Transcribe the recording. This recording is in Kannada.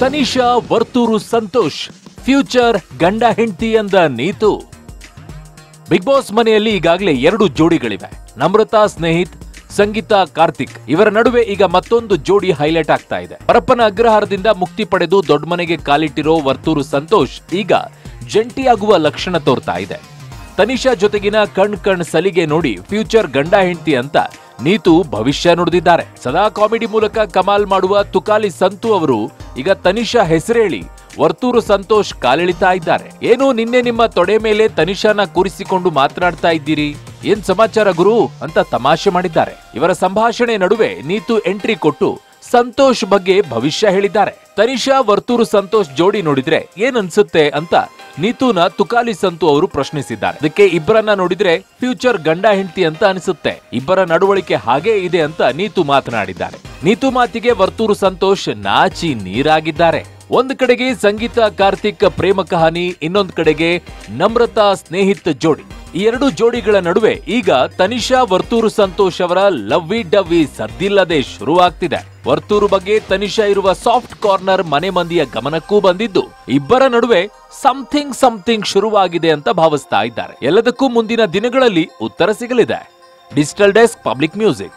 ತನಿಷಾ ವರ್ತೂರ್ ಸಂತೋಷ್ ಫ್ಯೂಚರ್ ಗಂಡ ಹೆಂಡತಿ ಎಂದ ನೀತು. ಬಿಗ್ ಬಾಸ್ ಮನೆಯಲ್ಲಿ ಈಗಾಗಲೇ ಎರಡು ಜೋಡಿಗಳಿವೆ. ನಮ್ರತಾ ಸ್ನೇಹಿತ್, ಸಂಗೀತಾ ಕಾರ್ತಿಕ್ ಇವರ ನಡುವೆ ಈಗ ಮತ್ತೊಂದು ಜೋಡಿ ಹೈಲೈಟ್ ಆಗ್ತಾ ಇದೆ. ಪರಪ್ಪನ ಅಗ್ರಹಾರದಿಂದ ಮುಕ್ತಿ ಪಡೆದು ದೊಡ್ಡ ಮನೆಗೆ ಕಾಲಿಟ್ಟಿರೋ ವರ್ತೂರು ಸಂತೋಷ್ ಈಗ ಜಂಟಿಯಾಗುವ ಲಕ್ಷಣ ತೋರ್ತಾ ಇದೆ. ತನಿಷಾ ಜೊತೆಗಿನ ಕಣ್ ಸಲಿಗೆ ನೋಡಿ ಫ್ಯೂಚರ್ ಗಂಡ ಹೆಂಡತಿ ಅಂತ ನೀತು ಭವಿಷ್ಯ ನುಡಿದಿದ್ದಾರೆ. ಸದಾ ಕಾಮಿಡಿ ಮೂಲಕ ಕಮಾಲ್ ಮಾಡುವ ತುಕಾಲಿ ಸಂತು ಅವರು ಈಗ ತನಿಷಾ ಹೆಸರೇಳಿ ವರ್ತೂರು ಸಂತೋಷ್ ಕಾಲೆಳಿತಾ ಇದ್ದಾರೆ. ಏನೋ ನಿನ್ನೆ ನಿಮ್ಮ ತೊಡೆ ಮೇಲೆ ತನಿಷಾನ ಕೂರಿಸಿಕೊಂಡು ಮಾತನಾಡ್ತಾ ಇದ್ದೀರಿ, ಏನ್ ಸಮಾಚಾರ ಗುರು ಅಂತ ತಮಾಷೆ ಮಾಡಿದ್ದಾರೆ. ಇವರ ಸಂಭಾಷಣೆ ನಡುವೆ ನೀತು ಎಂಟ್ರಿ ಕೊಟ್ಟು ಸಂತೋಷ್ ಬಗ್ಗೆ ಭವಿಷ್ಯ ಹೇಳಿದ್ದಾರೆ. ತನಿಷಾ ವರ್ತೂರು ಸಂತೋಷ್ ಜೋಡಿ ನೋಡಿದ್ರೆ ಏನ್ ಅನ್ಸುತ್ತೆ ಅಂತ ನೀತುನ ತುಕಾಲಿ ಸಂತು ಅವರು ಪ್ರಶ್ನಿಸಿದ್ದಾರೆ. ಅದಕ್ಕೆ ಇಬ್ಬರನ್ನ ನೋಡಿದ್ರೆ ಫ್ಯೂಚರ್ ಗಂಡ ಹೆಂಡತಿ ಅಂತ ಅನಿಸುತ್ತೆ, ಇಬ್ಬರ ನಡವಳಿಕೆ ಹಾಗೇ ಇದೆ ಅಂತ ನೀತು ಮಾತನಾಡಿದ್ದಾರೆ. ನೀತು ಮಾತಿಗೆ ವರ್ತೂರು ಸಂತೋಷ್ ನಾಚಿ ನೀರಾಗಿದ್ದಾರೆ. ಒಂದು ಕಡೆಗೆ ಸಂಗೀತಾ ಕಾರ್ತಿಕ್ ಪ್ರೇಮ ಕಹಾನಿ, ಇನ್ನೊಂದು ಕಡೆಗೆ ನಮ್ರತಾ ಸ್ನೇಹಿತ್ ಜೋಡಿ. ಈ ಎರಡು ಜೋಡಿಗಳ ನಡುವೆ ಈಗ ತನಿಷಾ ವರ್ತೂರು ಸಂತೋಷ್ ಅವರ ಲವ್ವಿ ಡವ್ವಿ ಸದ್ದಿಲ್ಲದೆ ಶುರುವಾಗ್ತಿದೆ. ವರ್ತೂರು ಬಗ್ಗೆ ತನಿಷಾ ಇರುವ ಸಾಫ್ಟ್ ಕಾರ್ನರ್ ಮನೆ ಮಂದಿಯ ಗಮನಕ್ಕೂ ಬಂದಿದ್ದು, ಇಬ್ಬರ ನಡುವೆ ಸಮಥಿಂಗ್ ಶುರುವಾಗಿದೆ ಅಂತ ಭಾವಿಸ್ತಾ ಇದ್ದಾರೆ. ಎಲ್ಲದಕ್ಕೂ ಮುಂದಿನ ದಿನಗಳಲ್ಲಿ ಉತ್ತರ ಸಿಗಲಿದೆ. Digital desk, public music.